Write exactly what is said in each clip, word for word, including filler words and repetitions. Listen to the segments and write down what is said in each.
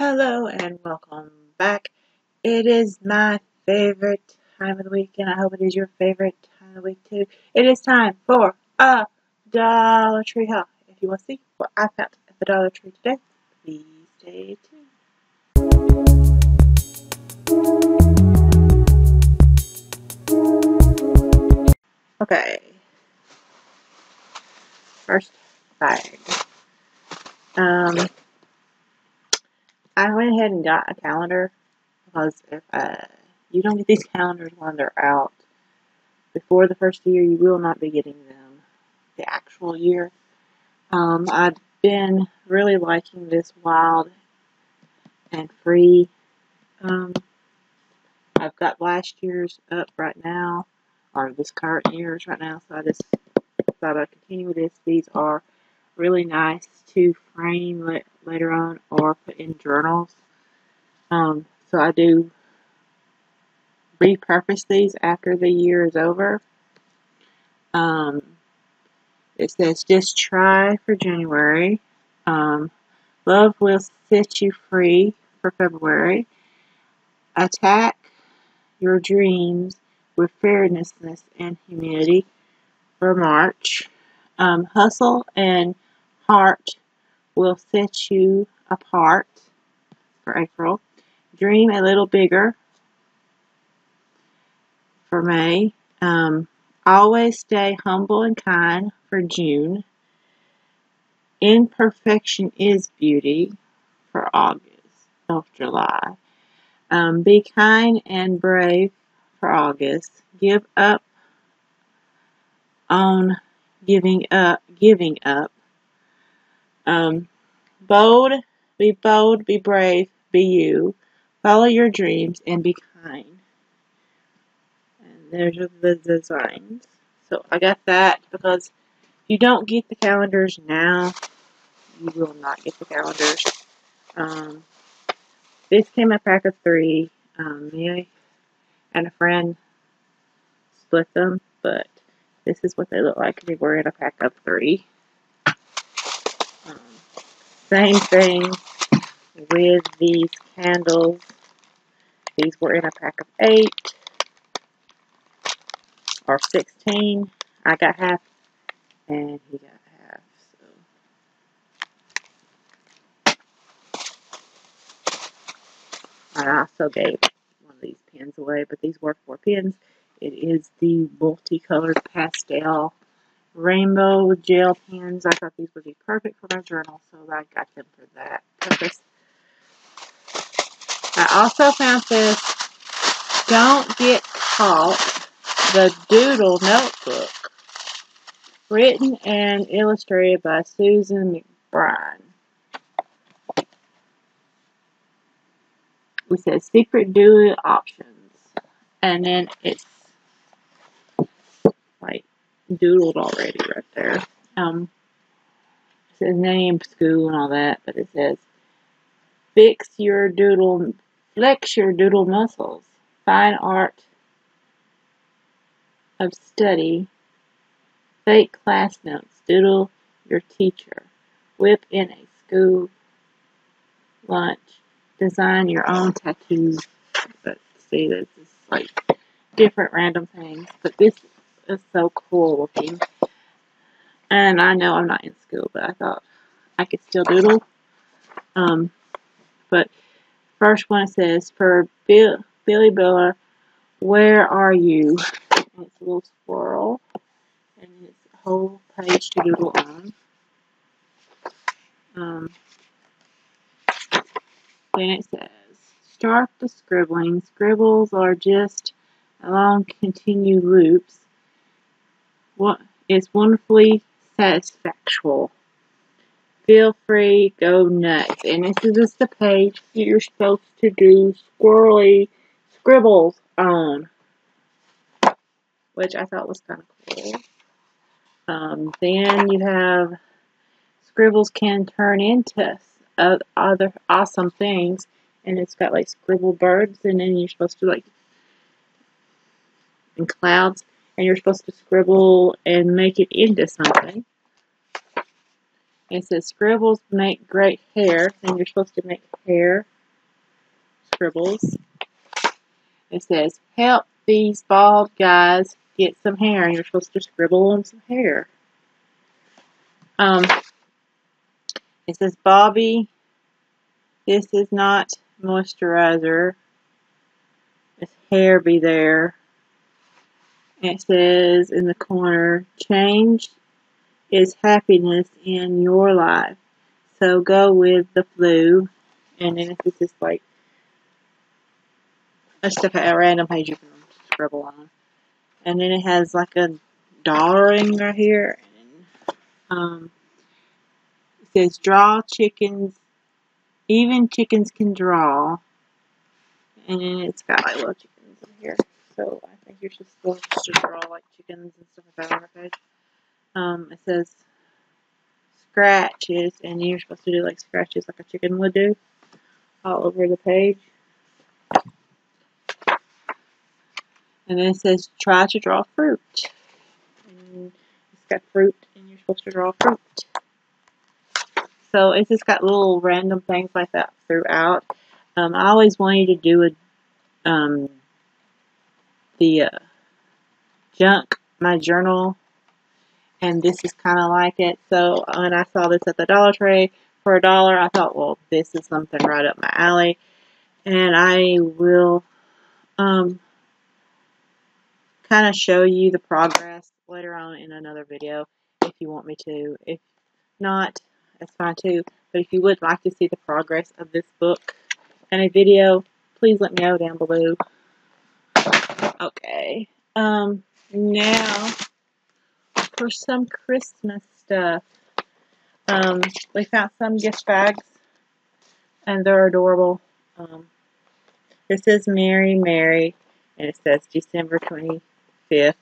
Hello and welcome back. It is my favorite time of the week, and I hope it is your favorite time of the week too. It is time for a Dollar Tree haul. If you want to see what I found at the Dollar Tree today, please stay tuned. Okay, first bag. Um, I went ahead and got a calendar because if uh, you don't get these calendars when they're out before the first year, you will not be getting them the actual year. Um, I've been really liking this wild and free. Um, I've got last year's up right now, or this current year's right now, so I just thought I'd continue with this. These are really nice to frame later on or put in journals. Um, so I do repurpose these after the year is over. Um, it says, just try for January. Um, love will set you free for February. Attack your dreams with fairness and humility for March. Um, hustle and heart will set you apart for April. Dream a little bigger for May. Um, always stay humble and kind for June. Imperfection is beauty for August of July. Um, be kind and brave for August. Give up on giving up, giving up. Um, bold, be bold, be brave, be you. Follow your dreams and be kind. And there's the designs. So I got that because if you don't get the calendars now, you will not get the calendars. Um, this came a pack of three. Um, me and a friend split them, but this is what they look like. They were in a pack of three. Um, same thing with these candles. These were in a pack of eight or sixteen. I got half and he got half. So I also gave one of these pins away, but these were four pins. It is the multicolored pastel rainbow gel pens. I thought these would be perfect for my journal, so I got them for that purpose. I also found this Don't Get Caught, the Doodle Notebook, written and illustrated by Susan McBride. It says secret doodle options, and then it's like doodled already right there. Um, it says name, school, and all that, but it says fix your doodle, flex your doodle muscles, fine art of study, fake class notes, doodle your teacher, whip in a school lunch, design your own tattoos. But see, this is like different random things, but this is so cool looking. And I know I'm not in school, but I thought I could still doodle. Um, but first one says for Bill, Billy Biller, where are you? And it's a little swirl, and it's a whole page to doodle on. Um, then it says start the scribbling. Scribbles are just along continued loops. What is wonderfully satisfactual. Feel free, go nuts. And this is just the page that you're supposed to do squirrely scribbles on, which I thought was kind of cool. Um, then you have scribbles can turn into other awesome things. And it's got like scribble birds, and then you're supposed to like, and clouds, and you're supposed to scribble and make it into something. It says scribbles make great hair, and you're supposed to make hair scribbles. It says help these bald guys get some hair, and you're supposed to scribble on some hair. Um, it says Bobby, this is not moisturizer. This hair be there. It says in the corner, change is happiness in your life. So go with the flu. And then it's just like a stuff at a random page you can scribble on. And then it has like a dollar ring right here. And, um, it says draw chickens. Even chickens can draw. And then it's got like little chickens in here. So I think you're just supposed to draw like chickens and stuff like that on the page. Um, it says scratches, and you're supposed to do like scratches like a chicken would do all over the page. And then it says try to draw fruit. And it's got fruit, and you're supposed to draw fruit. So it's just got little random things like that throughout. Um, I always wanted to do a, um, the uh, junk, my journal. And this is kind of like it. So when I saw this at the Dollar Tree for a dollar, I thought, well, this is something right up my alley. And I will um, kind of show you the progress later on in another video if you want me to. If not, that's fine too. But if you would like to see the progress of this book in a video, please let me know down below. Okay. Um, now... for some Christmas stuff. Um, we found some gift bags, and they're adorable. Um, this says Mary Mary, and it says December twenty-fifth,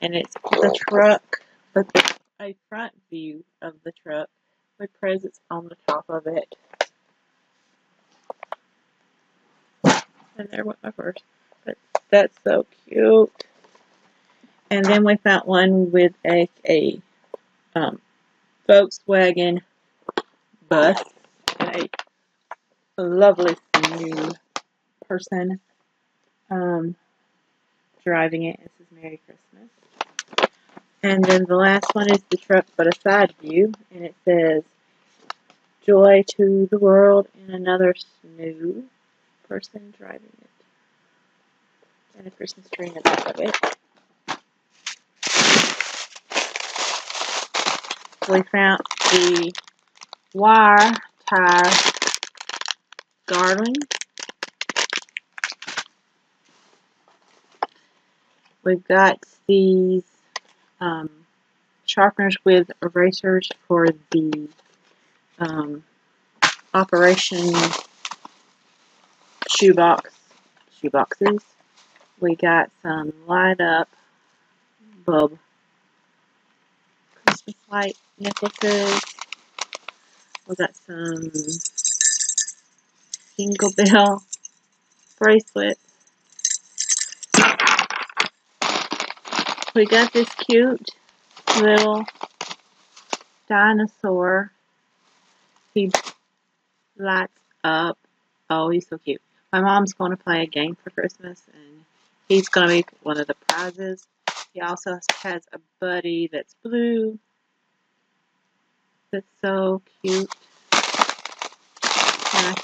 and it's the truck, but the, a front view of the truck with presents on the top of it. And there went my purse. But that's so cute. And then we found one with a, a um, Volkswagen bus, a lovely new person um, driving it. This is Merry Christmas. And then the last one is the truck, but a side view. And it says, joy to the world, and another new person driving it. And a Christmas tree in the back of it. We found the wire tie garland. We've got these um, sharpeners with erasers for the um, Operation Shoe Box, shoe boxes. We got some light up bulb Christmas light necklaces. We got some jingle bell bracelets. We got this cute little dinosaur. He lights up. Oh, he's so cute. My mom's going to play a game for Christmas, and he's going to be one of the prizes. He also has a buddy that's blue. That's so cute. And I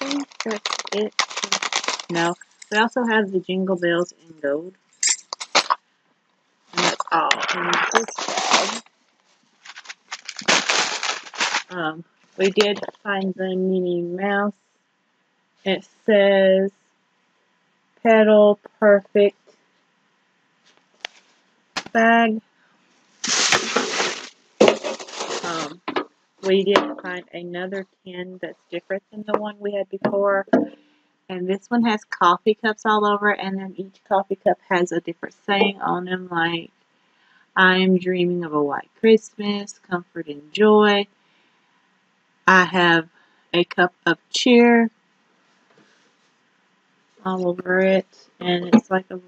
think that's it. No. We also have the jingle bells in gold. And that's all in this bag. Um, we did find the Minnie Mouse. It says Petal Perfect bag. Um, we did find another tin that's different than the one we had before, and this one has coffee cups all over, and then each coffee cup has a different saying on them, like I am dreaming of a white Christmas, comfort and joy, I have a cup of cheer all over it, and it's like a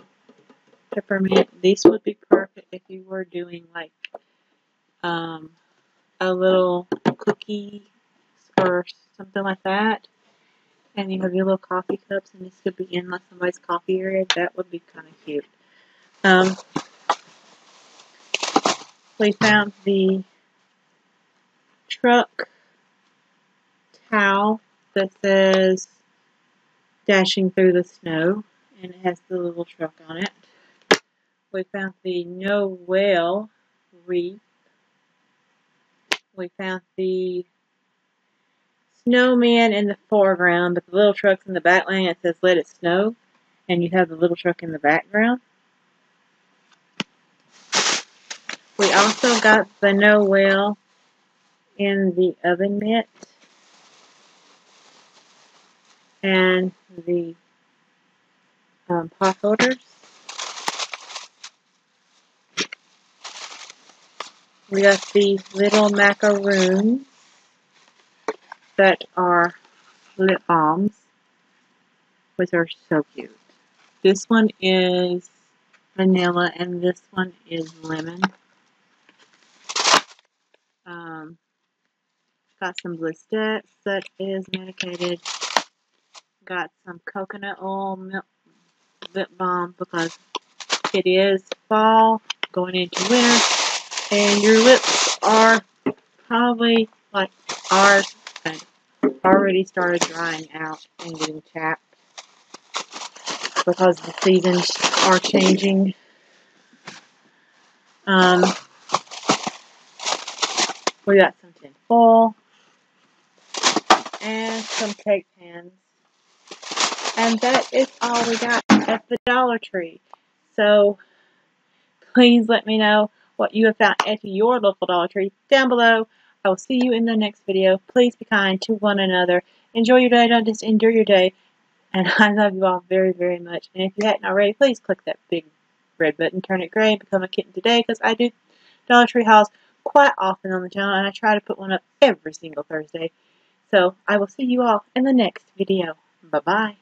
peppermint. These would be perfect if you were doing like um, a little cookie or something like that. And you have your little coffee cups, and this could be in like somebody's coffee area. That would be kind of cute. Um, we found the truck towel that says Dashing Through the Snow, and it has the little truck on it. We found the Noel wreath. We found the snowman in the foreground, but the little truck's in the background. It says "Let It Snow," and you have the little truck in the background. We also got the Noel in the oven mitt and the um, pot holders. We got these little macaroons that are lip balms, which are so cute. This one is vanilla and this one is lemon. Um, got some Blistettes that is medicated. Got some coconut oil milk lip balm because it is fall going into winter. And your lips are probably, like ours, already started drying out and getting chapped because the seasons are changing. Um, we got some tin foil and some cake pans. And that is all we got at the Dollar Tree. So, please let me know what you have found at your local Dollar Tree down below. I will see you in the next video. Please be kind to one another. Enjoy your day. Don't just endure your day. And I love you all very, very much. And if you hadn't already, please click that big red button, turn it gray, and become a kitten today, because I do Dollar Tree hauls quite often on the channel, and I try to put one up every single Thursday. So I will see you all in the next video. Bye-bye.